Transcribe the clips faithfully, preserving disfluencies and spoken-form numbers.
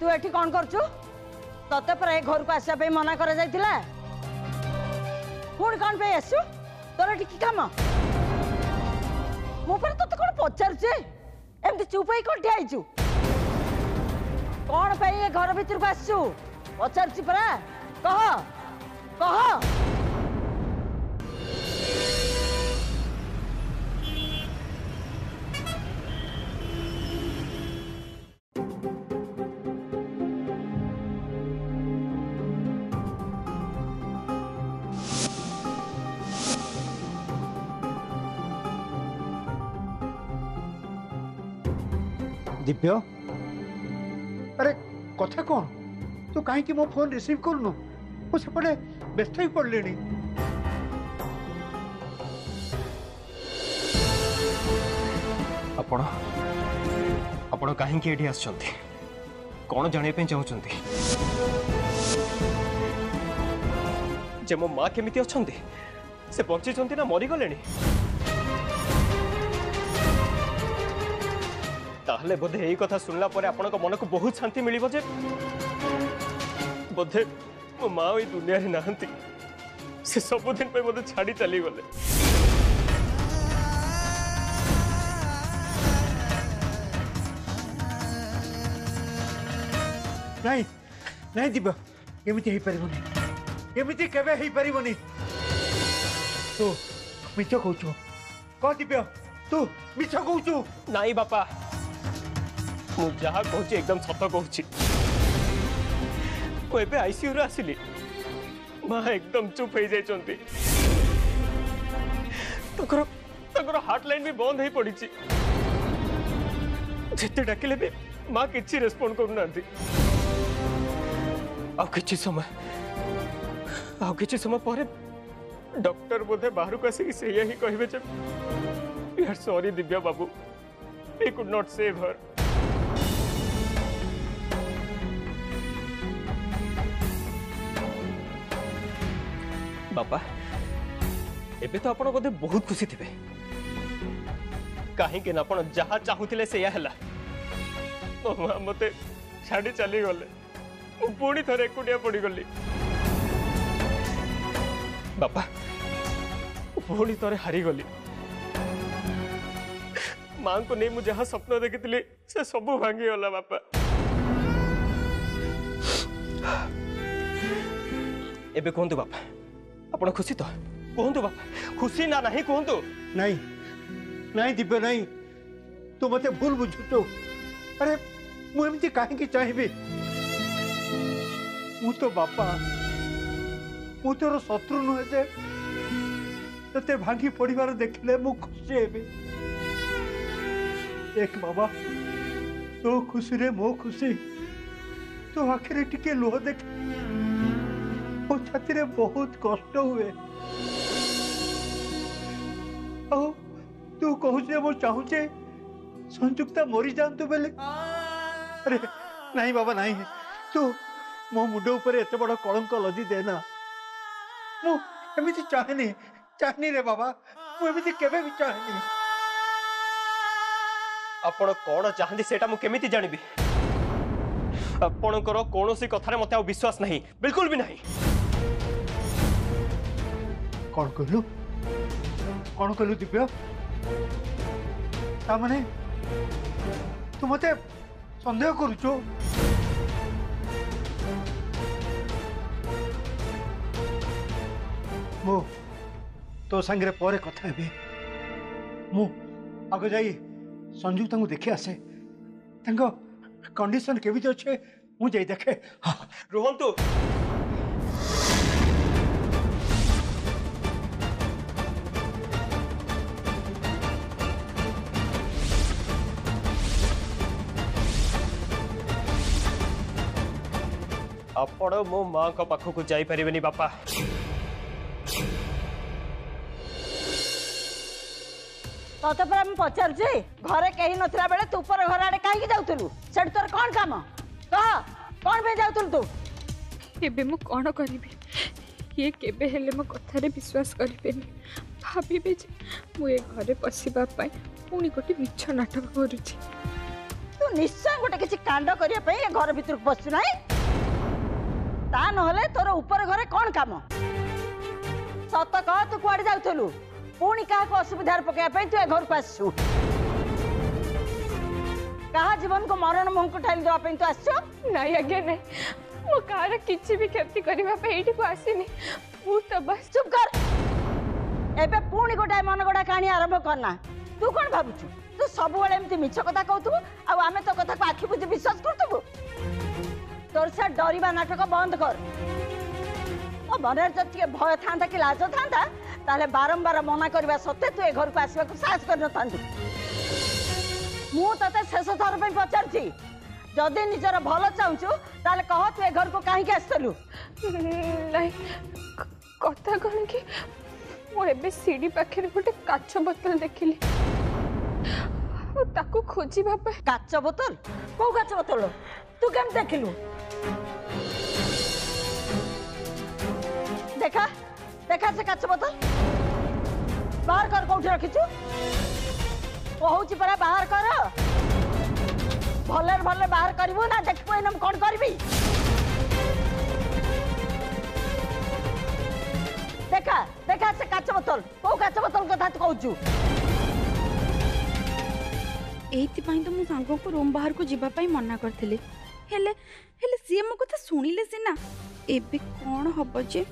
तू एठी कौन करचु तते प्राय घर को आसा पे मना करा जाइतिला कोन कोन पे आसु तोर एठी की काम मो पर तते कोन पचार छे एमती चुप होई कोठी आइचु कोन पे ये घर भीतर को आसु पचार छी परा कह कह दिव्य अरे कथा कौन तू तो कहीं मो फोन रिसीव करनु मु सेपटे व्यस्त ही पड़े आपण आपण कहीं एठी आछंती कौन जाने पे चाहते जे मो माँ केमिति अछंती से बंची ना मरीगले ताहले बोधे यही कथा सुनला पर आपण को मन को बहुत शांति मिली जे बोधे मो माँ ये दुनिया रे नाहंती से सब दिन पे बोधे छाड़ी चली गले नहीं नहीं दिव्य एमती हे परिबोनी एमती केबे हे परिबोनी तू मिछ कहूचु कह दिव्य तू मिछ कहूचु नहीं बापा मु जहा कहूँ एकदम सत कह आईसीयू रे आसिली माँ एकदम चुप हो जाकर हार्ट लाइन भी बंद हो पड़ी जिते डाकिले भी माँ कि रेस्पॉन्ड करूना आय आय समय पर डॉक्टर बोधे बाहर को आसिक से कहे sorry Divya Babu we could not save her बापा, एबे तो आपन बोधे बहुत खुशी थे कहीं जहाँ चाहूले से मो माँ मत छाड़ी चली गले पुणी थे एकुटिया पड़गली बापा पुणी थे हारीगली माँ को नहीं मुझे स्वप्न देखी से सब भांगीगला बापा एबे कहतु बापा आपण खुशी तो कहतु बापा खुशी ना नहीं कहतु नहीं नहीं दिव्य नहीं तू मत भूल बुझुचु अरे मुझे कहीं चाहिए मु तो बापा मु तोर शत्रु नुहे जे ते भांगी पड़बार देखने मु खुशी हे देख बाबा तो खुशी रे मो खुशी तो आखिर टिके लुह देख छाती रे बहुत कष्ट हुए तू कहू मो चाहूचे संयुक्ता मरी जातु बेले अरे नहीं बाबा नहीं तू मो मुंड उपरे एत बड़ कलंक लदी देना मुझे चाहेनी चाहनी रे बाबा मुझे केबे भी चाहनी आपण कौन चाहती सेटा मु केमिति जानिबी आपणकर कौन सी कथार मत विश्वास नहीं बिल्कुल भी नहीं कौन कहलु कौन कहलु दिव्य ताने तू मत संदेह करुचु मो तो संगे पर कथा हे मु आग जाई संजुक्ता को देखि आसे कंडीशन केवि अच्छे मुझे देखे रुहतु आपण मो माँ का पाखक जापरें बापा तोते पर हम पचार जे घरे कहि नथरा बेले तू पर घर आडे काहे जाउतलु सेट तोर कोन काम कह कोन बे जाउतलु तू केबे मु कोन करबी ये केबे हेले मो कथा रे विश्वास करबेनी भाभी बे मु ए घरे पसिबा पाई पुणी कोटी मिछ नाटक करूची तू तू निश्चय गोटे किसी कांड करने घर भर पशु ना ता ना तोर ऊपर घरे कौन काम सत कह तू कड़े जाऊ पुणी क्या असुविधार पकड़ तू ए घर को आसु कहा जीवन को मरण मुह को ठाली देवाई तू आसु ना आज्ञा ना मो कार किसी भी क्षति करने को आसनी तो बस चुप कर एबे पुणी गोटाए मन गड़ा कहानी आरंभ करना तू कौन भावुचु तू सब एमती मिछ कथा कहतु आम तो कथा को आखि बुझे विश्वास करतु तोर सा डरवा नाटक बंद कर मो मन जो भय था कि लाज था ताले बारंबार मना करवा सत्ते तू ए घर को आसवाक साहस कर न थांदु मु तते शेष थर पे पचारछि जदि निजर भल चाहूचु ताले कह तू ए घर को काहे आसलु नहीं कथा कौन कि मुझे सीढ़ी पाखे गोटे काच बोतल देखिली ताको खोजी बापा काच बोतल कौ काच बोतल तू केम देखिलु देखा देखा से काच बोतल बाहर कर कौटी रखीचु कहूची परा बाहर कर भले भले बाहर करू ना देखबो एनम कोन करबी देखा देखा से काच बोतल कौ काच बोतल कथा तू कहूचु एइथिपाई तो मो सांग को रूम बाहर को जीवा पाई मना करथिले हेले हेले सी मो कथा सुनिले सिना एबे कोन हबो जे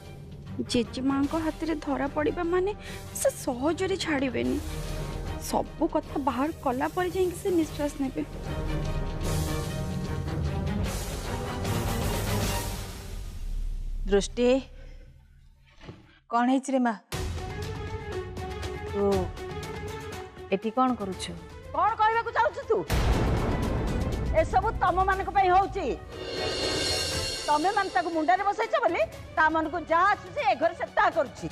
जेजेमा को हाथ रे धरा पड़ीबा माने से सहज रे छाड़ीबेनी सब कथा बाहर कला पर जाई से निश्वास नेबे दृष्टि कौन है रे मां तो एटी कौन करूछु कौन कहबा को चाहू तू ए सब तम मान को पई होउची तमे मान ताको मुंडा रे बसैछ बोली ता मन को जा आसु से ए घर सत्ता करूची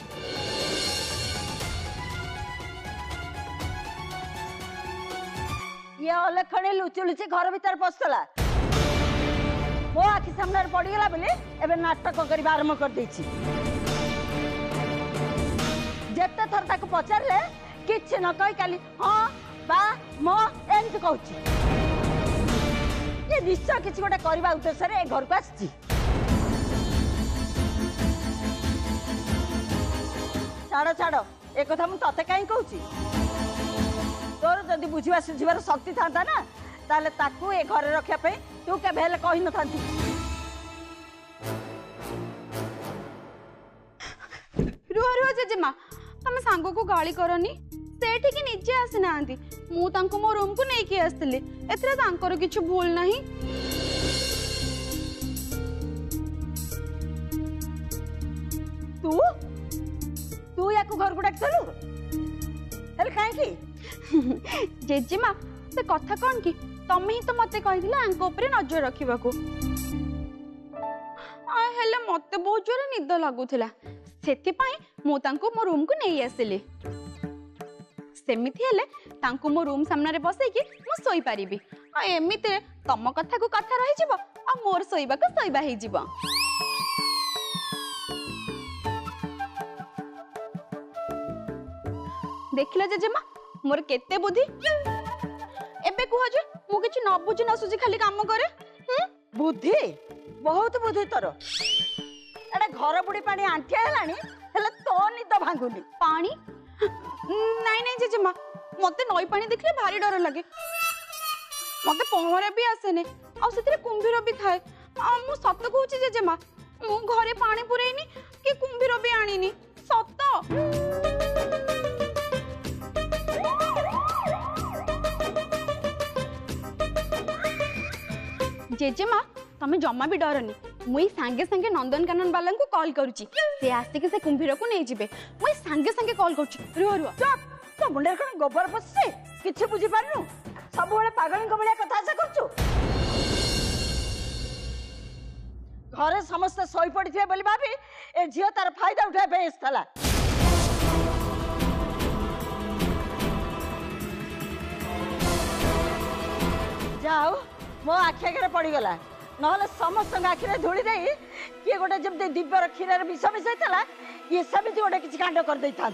या अलखणे लुचु लुचि घर भीतर पसला वो आखि सामने पड़ी गेला बोली एबे नाटक करबा आरंभ कर देछि जत्ते थर ताको पचारले किछ न कहि काली हां बा मो एम तो कहूची ये निश्चय किसी गोटे करवा उद्देश्य ए घर को आसी छाड़ छाड़ एक कथा मु तते काई कहूची तोर जदि बुझवा सुझवार शक्ति था ना ताले ताकू ए घर रखिया पे तू के भेल कहि न थांती रुह रुह जेजेमा तमे सांगो को गाली करनी सेठी की नीचे आसी नांती मु तांको मो रूम को नै के आस्तिले एतरा तांकर किछु भूल नाही तू तू याको घर को डाक चलू हेल काहे की जेजी मां से कथा कोन की तमे ही तो मते कहिदिला आंको ऊपर नजर रखिबा को आ हेले मते बहुत जोर निद लागुथिला सेति पई मु तांको मो रूम को नै आस्तिले सेमिति हेले तांको मो रूम सामने रे बसै कि मो सोई पारिबी आ एमिते तम कथा को कथा रहि जिवो आ मोर सोईबा को सोईबा हे जिवो देखिला जेजेमा मोर केते बुद्धि एबे कुहो जे मु किछ न बुझि न सुझि खाली काम करे हम बुद्धि बहुत बुद्धि तोर एडा घर बुडी पानी आंठिया हेलानी हेले तो निद भांगुनी पानी नहीं नहीं जेजेमा मते नई पानी देखले भारी डर लगे मते पहरे भी आसेने आ सेतरे कुंभीर भी थाए मु सत कहूची जेजेमा मु घरे पानी पुरैनी कि कुंभीर भी आनीनी सत जेजेमा तमे जम्मा भी डरनी मुई सांगे सांगे नंदन कानन वाला को कॉल करूची से आस्ते के से कुंभीर को नै जिबे मुई सांगे सांगे कॉल करूची रुह रुह चुप तो मुंडर कण गोबर पसे किछ बुझी पारनु सब वाले पागल को बलिया कथा से करछु घरे समस्त सोई पड़ी थे बोली भाभी ए जियो तार फायदा उठाए बे स्थला जाओ मो आखे घरे पड़ी गला नहले समस्त आखिर धूली दे किए गोटे जमी दिव्यर क्षीर विष मिसाई था ये सब गोटे किसी कांड कर दे था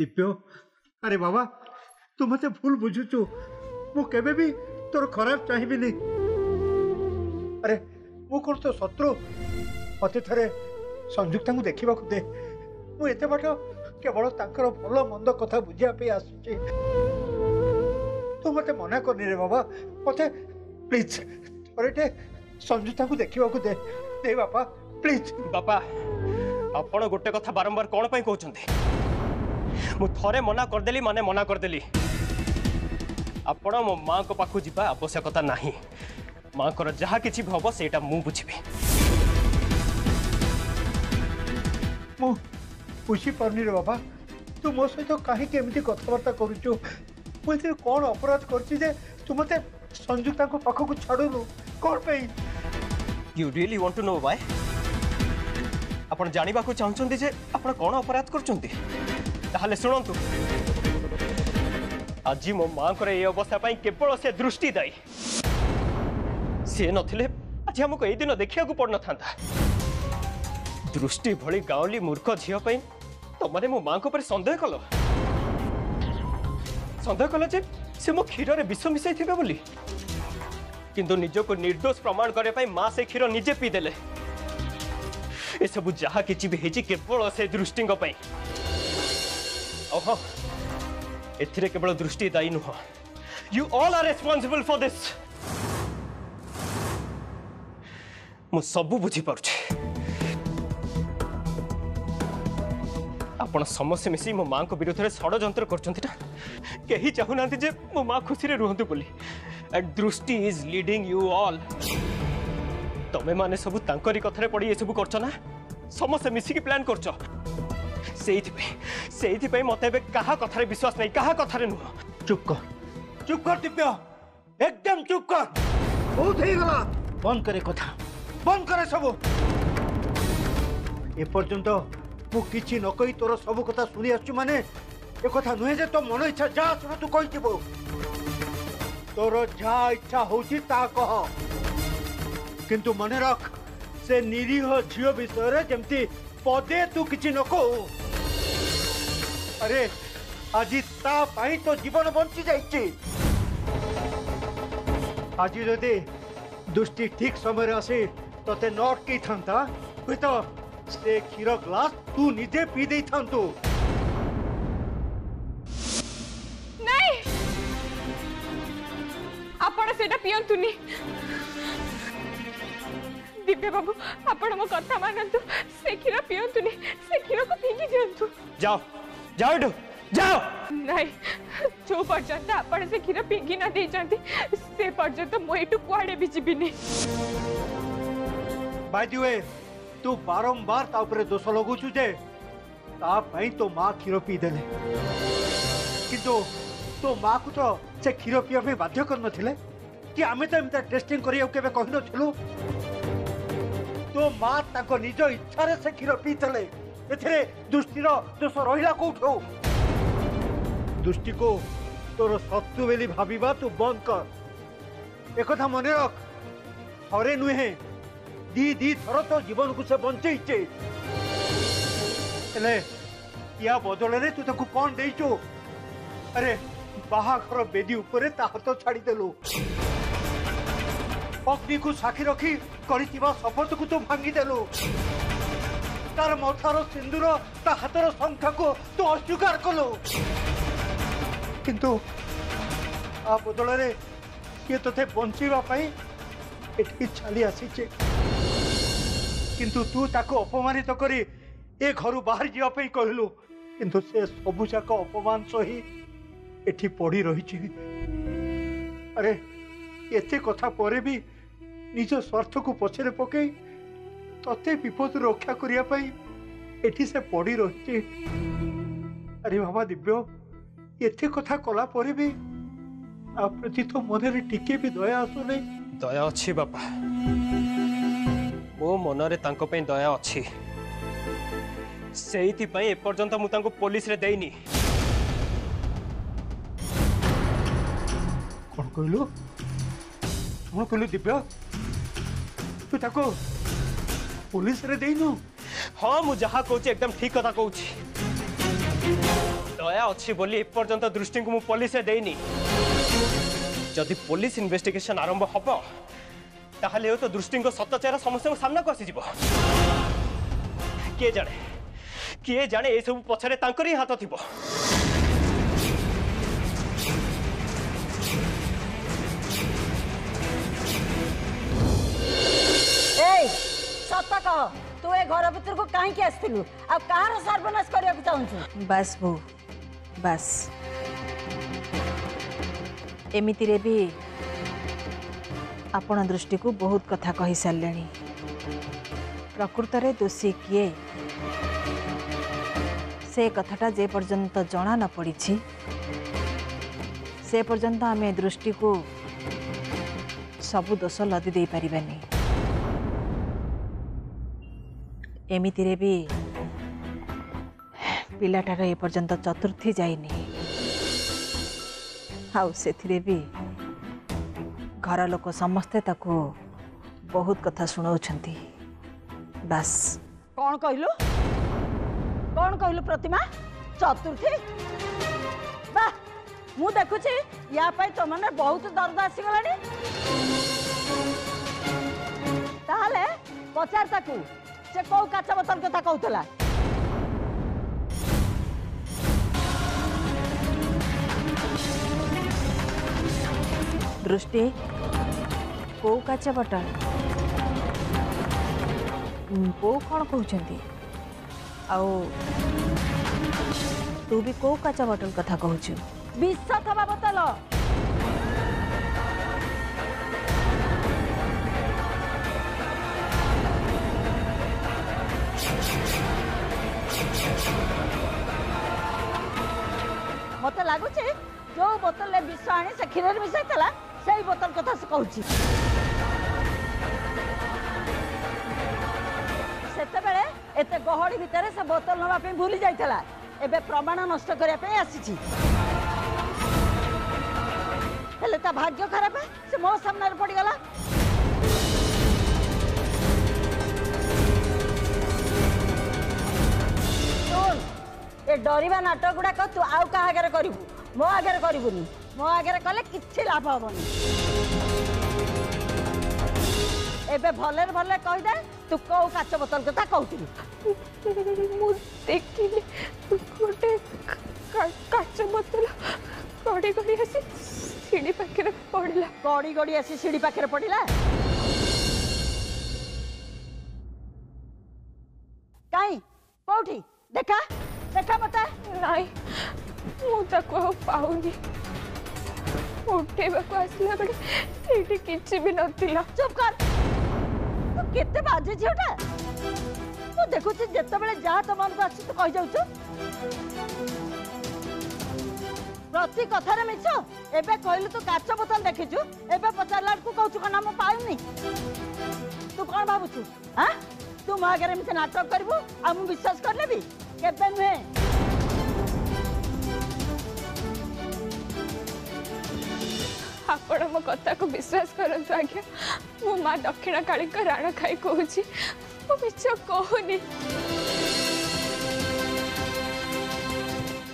दिव्य अरे बाबा तू मत भूल बुझुचु मु केबे भी तोर खराब चाहिबिनी अरे मु कोन तो शत्रु मते थरे संयुक्ता को देखिबा को दे मु एते बाट केवल ताकर भल मंद कथा बुझिया पे आसुची तू मते मना करनी रे बाबा मते प्लीज थरेटे संयुक्ता को देखिबा को दे दे बापा प्लीज बापा आपण गोटे कथा बारंबार कोन पई कहउचंती मु थरे मना कर देली माने मना कर देली आपण मो मां को पाखु जीवा आवश्यकता नाही मां कर जहा किछि भव सेटा मु बुझिबे मु खुशी परनी रे बाबा तू मो सहित काहे के एमती कथबार्ता करूचो मुते कोन अपराध करछि जे तू मते संजुक्ता को पाखु को छाडुनु कोन पई you really want to know why आपण जानिबा को चाहउचंती जे आपण कोन अपराध करचंती ताहले सुनंतु आज मो मां को ये अवस्था केवल से दृष्टि दायी सी नथिले आज हमको यही दिन देखा पड़ न था दृष्टि भली गाँवली मूर्ख झीपाई तुमने तो मो मां को संदेह कल संदेह कल जे से मो क्षीर में विष मिसाई थे बोली किंतु निजको निर्दोष प्रमाण करने माँ से क्षीर निजे पीदेले ये सब जहा कि केवल से दृष्टि ओहो एथिरे केवल दृष्टि दायी नुह you all are responsible for this मु सब बुझी पारुछे आपण समस्या मिसी मो मां को विरोध रे षडयंत्र करछंती ना केही चाहू नांती जे मो मां खुशी रे रहंतु बोली एंड दृष्टि इज लीडिंग यू ऑल तमे माने सब तांकरी कथरे पड़ी ये सब करछ ना समस्या मिसी की प्लान करछ मते कहा कथारे विश्वास नहीं कहा कथारे नुह चुप कर चुप कर दिव्य एकदम चुप कर बहुत ही गला बंद करे कथा बंद करे सब एपर्यंत मु किछि न कहि तोर सब कथा सुनी आछु माने ए कथा नुहे जे तो मन इच्छा जा सुन तू कहि दिबो तोर जा इच्छा होछि ता कह किंतु मने रख से निरीह झियो विषय रे जेमती पदे तू किछि न कहू अरे आज तापाई तो जीवन बंची जाइए आज जदि दृष्टि ठीक समय आसी ते न अटकई था हे तो से क्षीर ग्लास तू निजे पी दे था नहीं आपण सेटा पियंतुनी दिव्य बाबू आपण मो कथा मानंतु से क्षीर पियंतुनी से क्षीर को पी जांतु जाओ जाओ जाओ जाओ नहीं जो पर्यंत आपण से खीर पिंगी ना दे जानती से पर्यंत मो एटू कुआडे भी जीबिनी बाय द वे तू बारंबार ता ऊपर दोष लगौ छु जे ता भाई तो मां खीर पी देले किंतु तो मां को तो से खीर पिया पे बाध्य कर नथिले कि आमे त एमता टेस्टिंग करियो केबे कहि नथिलु तो मां ताको निज इच्छा रे से खीर पी देले एथरे दृष्टि दोष रहा कौटो दृष्टि को तोर शत्रु बेली भाविबा तू बंद कर एक मन रख थरे नुहे दी दी थर तो जीवन को से बंचे या बदल तू तक कौन देचु अरे बाहाघर बेदी उपरे ता हाथ छाड़देलु अग्नि को साखी रखी करितिबा शपथ को तू भांगीदेलु तार मथार सिंदूर ता हाथर शंखा को तू अस्वीकार कलु किंतु आ बदल रे ये तथे बंचीबा पई एठी छाली आसीचे किंतु तू ताको अपमानित करी ए घर बाहर जीवा पई कहलु किंतु से सबुजाक अपमान सही एठी पड़ी रहीची अरे एते कथा परे भी निज स्वार्थ को पछरे पके तते विपद रक्षा करिया पई एठी से पड़ी रहीची अरे बाबा दिव्य एथे कथा कला पर भी आप प्रति तो मन रे टिके भी दया आसुनी दया अच्छी बापा मो मन रे तांको पे दया अच्छी सेहिति पई ए पर्यंत मु तांको पुलिस रे देइनी कोन कहलु कोन कहलु दिव्य तू ताको पुलिस रे देइनु हां मु जहा कहू छी एकदम ठीक कथा कहू छी दया अच्छी बोली एपर्यंत दृष्टि को पुलिस देनी जदि पुलिस इन्वेस्टिगेशन आरंभ हम ताहले तो दृष्टि को सत चेहरा समस्या सामना को आसीज किए जाने किए जाने ये सब पछारे तांकरी हाथ थी। तू ए घर भीतर को कहीं आसलु आप कहार सर्वनाश करने को चाहूँ बस बो बस एमिति रे भी आपण दृष्टि को बहुत कथा कही सारे प्रकृत रे दोषी किए से कथाटा जे पर्यंत जना न पड़ी से पर्यंत आम दृष्टि को सबू दोष लदी दे पारानी। एमिति रे भी पिलाटार एपर्यंत चतुर्थी जाइनी आउ सेथिरे भी घर लोक समस्ते ताको बहुत कथा सुनाउछंती बस। कौन कहलु कौन कहलु प्रतिमा चतुर्थी बा मु देखुछी या पाई तो मन बहुत दर्द आसी गलानी ताले पचार ताकू से कौ काचा बोतल कथा कहला दृष्टि कौ काचा बोतल बो कौन कहते तू भी कौ काचा बोतल कथा कहचु विष थवा बोतल मत लगुच जो बोतल विष आनी से क्षीर मिसाई से बोतल कथा से कहती से गहड़ी भितर से बोतल नापी भूली जाता एवं प्रमाण नष्ट करने आसी भाग्य खराब से मो सामना पड़गला ये डरवा नाटक गुड़ाक तू आउ क्या आगे करू मो आगे करूनी मो आगे कले कि लाभ हेनी एवं भले भले कहीदे तू कौ काच बोतल कथा कहूँ देखी गोटे काच बोतल गड़ी गड़ी आसी सीढ़ी पाखे पड़ा गड़ी गड़ी आसी सीढ़ी पाखे पड़ा कहीं कौटी देखा देखा पता नाई मुझे उठेबा आसला बेटे किसी भी नाला चुप कर तू केते बाजे झीटा तू देखु जिते बड़े जहाँ तम मन को आस तू कही जाऊ प्रति कथार मिछ एवं कहलु तू काच बोतल देखीचु एवं पचारा बेलू कहु कहना मुझे पाऊनी तू कौन भावुचु हाँ तू मो आगे एमती नाटक करू आ विश्वास कर लेबी केबे नुहे आपण मो कथा को विश्वास करतु आज्ञा मो माँ दक्षिण काली राण खाई कहूँ मो मिछ कहूनी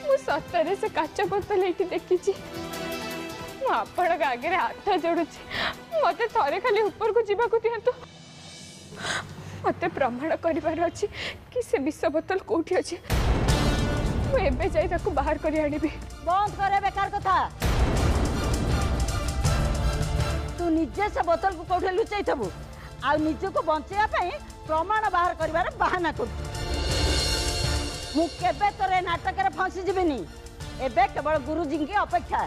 मु सतरे से काच बोतल ये देखी मु आपण आगे हाथ जोड़ुची मत थे खाली ऊपर को जावाक दिंतु मते प्रमाण करिवार अछि कि से विष बोतल कोठी अछि मु एबे जाई ताको बाहर करि आनिबी बंद करे बेकार कथा तू निजे से बोतल को कोठे लुचाई थबु आ निजे को बंचया पई प्रमाण बाहर करिवार बहाना कर मु केबे तोरे नाटक रे फंसी जिबिनी एबे केवल गुरुजी के अपेक्षा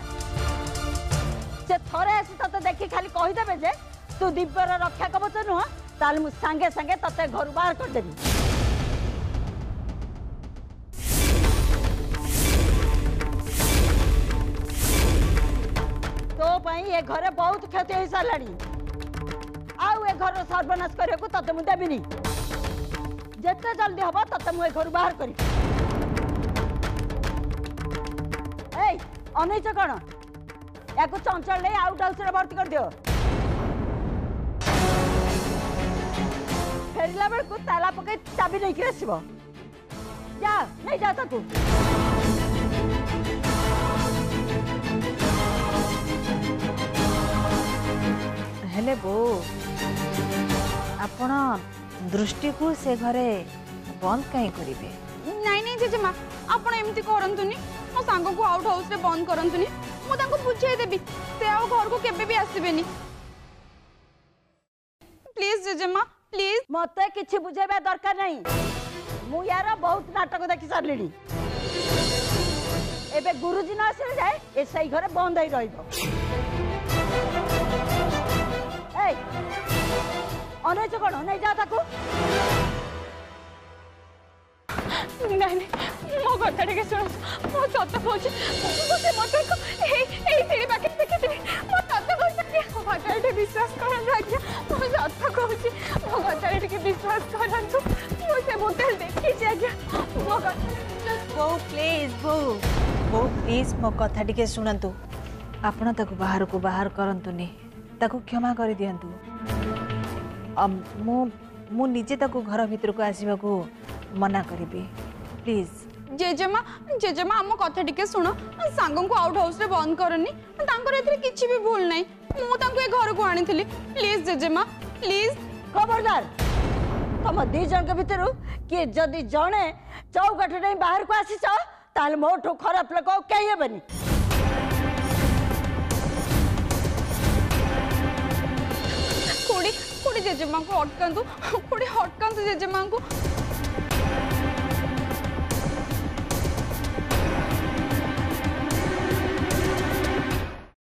जे थरे आसी तते तो देखि खाली कहि देबे जे तू दिव्यर रक्षा कवच नुह ताल मु संगे संगे तते घर बाहर कर देबी। तो पाई ये घरे बहुत क्षति हो साराणी आउ ए घर सर्वनाश करने को तते मु देबीनी जिते जल्दी हम तते मु घर बाहर करी ए अनैच कण या चंचल नहीं आउट हाउस रे भर्ती कर दियो फेरला बेलू ताला पकड़ चाबी नहीं आसब जा नहीं जाता तू। हेले बो आपण दृष्टि को से घरे बंद कहीं करेंगे नाई नहीं जेजेमा आपण एमती करंतुनी मो सांग को आउट हाउस रे बंद करंतुनी मो तांको बुझाई देबी से आ घर को केबे भी आसीबेनी प्लीज जेजेमा प्लीज मते किछि बुझाइबा दरकार नहीं मु यार बहुत नाटक देखि सारलेनी एबे गुरुजी न आसे जाए ए सही घरे बंद होई रहिबो नहीं जा ताको नहीं नहीं मो कथा के सुन मो सत पहुंच मते मते को ए ए तेरे बाकी देखे तेरे मो सत को सके कथा के विश्वास करन लागिया मो सत कहू छी मो कथा के विश्वास करन तू मो से मोते देखि जागिया मो कथा बो प्लीज बो बो प्लीज मो कथा के सुनंतु आपण तक बाहर को बाहर करंतुनी ताको क्षमा कर दियंतु मो मो निजे ताको घर भीतर को आसीबा को मना करिबे प्लीज जेजेमा जेजेमा हमो कथा टिके सुनो सांगों को आउट हाउस रे बंद करनी तांकर एथि किछि भी भूल नाही मो तांको ए घर को आनी थिली प्लीज जेजेमा प्लीज खबरदार तम दे जन के भीतर के जदी जने चौगाठ नै बाहर को आसी छ ताल मोठो खराब लगो के हे बनी जेजेमा को अटकांतु जेजेमा को